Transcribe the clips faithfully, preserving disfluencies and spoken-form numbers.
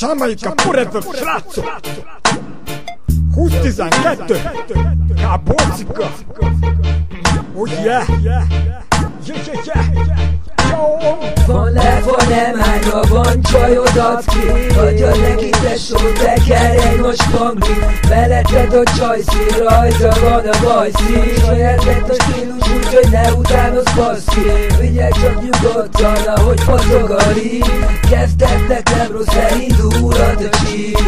Jamaica Forever, srácok! húsz tizenkettő, káborcika! Oh yeah! Yeah, yeah, yeah! Van le, van emánya, van csajodat ki, adja neki tesó, teker egy mospangli. Veleted a csajszín, rajta van a bajszín. Saját lett a stílus, úgyhogy ne utánoz baszki. Vigyelj csak nyugodtan, ahogy faszog a ríg. Kezdett nekem rossz, ne indulhat a csík.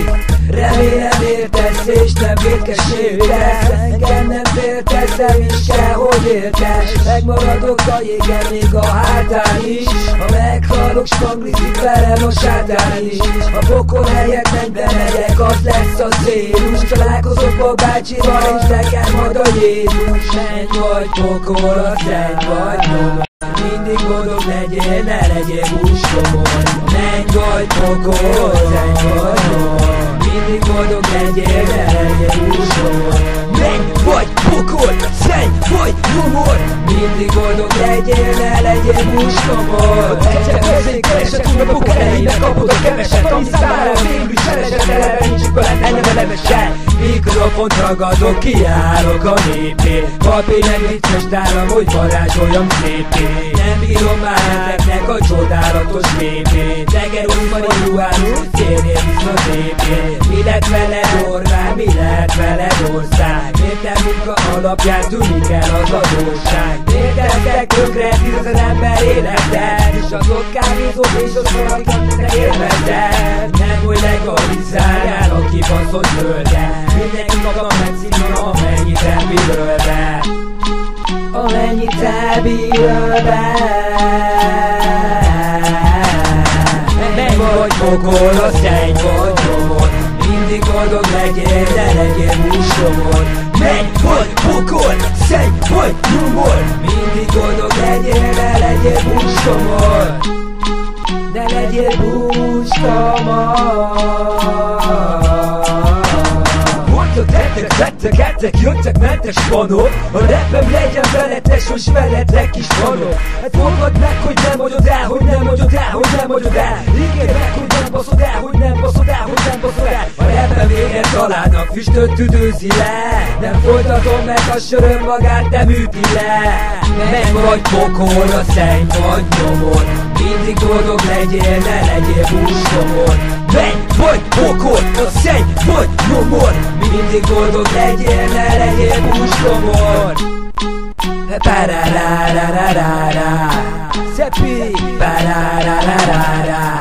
Remélem értesz és nem vétkes értesz. Engem nem féltesz, nem is kell, hogy értesz. Megmaradok a jégen, még a hátán is. Ha meghalok, spanglizik velem a sátán is. A pokol helyett mennybe megyek, az lesz a célus. Találkozok a bácsival, és nekem ad a Jézus. Menj vagy pokol, a szenny vagy nyomor. Mindig boldog legyél, ne legyél húsomor. Menj vagy pokol, szenny vagy nyomor. Mindig boldog legyél, ne legyél húsomor. Menj vagy pokol, szenny vagy nyomor. Mindig boldog legyél, ne legyél húsomor. Egyszer közé keresed, úgy a poker elébe kapod a keveset, ami számára végül is keresed, eleve nincs velem, eleve levesen. Mikrofont ragadok, kiállok a népé. Papír meg vicces tálam, hogy varázsoljam szépé. Nem bírom már ezeknek a csodálatos népé. Teger úgy van a ruháról, szélnél visz a népé. Mi lett veled orván, mi lett veled ország? Értem munka alapján tűnik el az adósság. Érteltek tökre tízezer ember életed, és azok kávézók és az valamikat te érveded. Nem hogy legalizáljál a kibaszott földre. Mindenki maga megszínna, amennyit elbíröl be. Amennyit elbíröl be. Menj vagy pokol, a szenny vagy nyomor. Mindig boldog legyél, de legyél húsomor. Menj vagy pokol, szenny vagy nyomor. Mindig boldog legyél, de legyél húsomor. De legyél húsomor. Tettek, tettek, ettek, jöttek, mentek spanok. A rappem legyen veletes, hogy s veletek is vanok. Hát fogad meg, hogy nem vagyod el, hogy nem vagyod el, hogy nem vagyod el. Ígérd meg, hogy nem baszod el, hogy nem baszod el, hogy nem baszod el. A rappem véget találnak, füstöt tüdőzi le. Nem folytatom, mert a söröm magát nem üti le. Menj vagy pokol, a szenny vagy nyomor. Mindig boldog legyél, ne legyél húsomor. Menj vagy pokol, a szenny vagy nyomor. Mindig boldog legyél, ne legyél húsomor. Parararararará Szepi Parararararará.